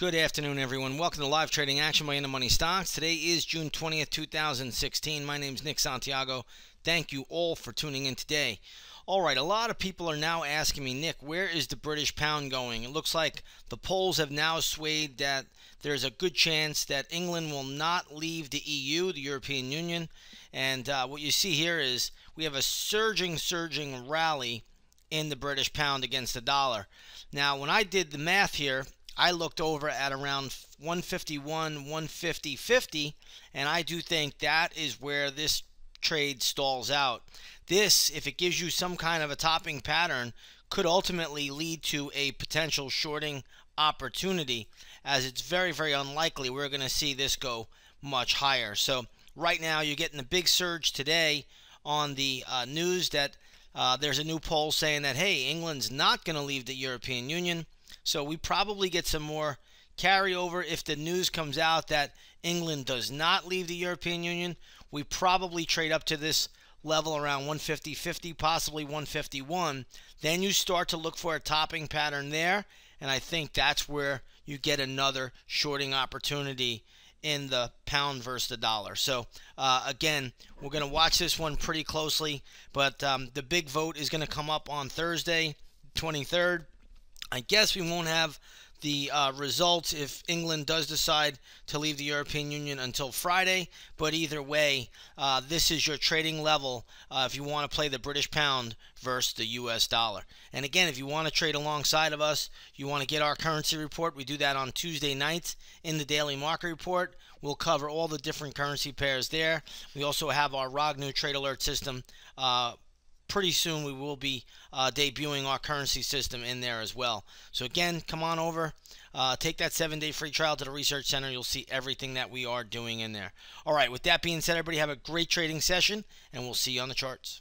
Good afternoon, everyone. Welcome to Live Trading Action by In The Money Stocks. Today is June 20th, 2016. My name is Nick Santiago. Thank you all for tuning in today. All right, a lot of people are now asking me, Nick, where is the British pound going? It looks like the polls have now swayed that there's a good chance that England will not leave the EU, the European Union. And what you see here is we have a surging rally in the British pound against the dollar. Now, when I did the math here, I looked over at around 151, 150.50, and I do think that is where this trade stalls out. This, if it gives you some kind of a topping pattern, could ultimately lead to a potential shorting opportunity, as it's very unlikely we're going to see this go much higher. So right now you're getting a big surge today on the news that there's a new poll saying that, hey, England's not going to leave the European Union. So we probably get some more carryover. If the news comes out that England does not leave the European Union, we probably trade up to this level around 150.50, possibly 151. Then you start to look for a topping pattern there, and I think that's where you get another shorting opportunity in the pound versus the dollar. So again, we're going to watch this one pretty closely, but the big vote is going to come up on Thursday, 23rd. I guess we won't have the results if England does decide to leave the European Union until Friday. But either way, this is your trading level if you want to play the British pound versus the U.S. dollar. And again, if you want to trade alongside of us, you want to get our currency report. We do that on Tuesday nights in the Daily Market Report. We'll cover all the different currency pairs there. We also have our Rogue New trade alert system. Pretty soon we will be debuting our currency system in there as well. So again, come on over, take that 7-day free trial to the Research Center. You'll see everything that we are doing in there. All right, with that being said, everybody have a great trading session, and we'll see you on the charts.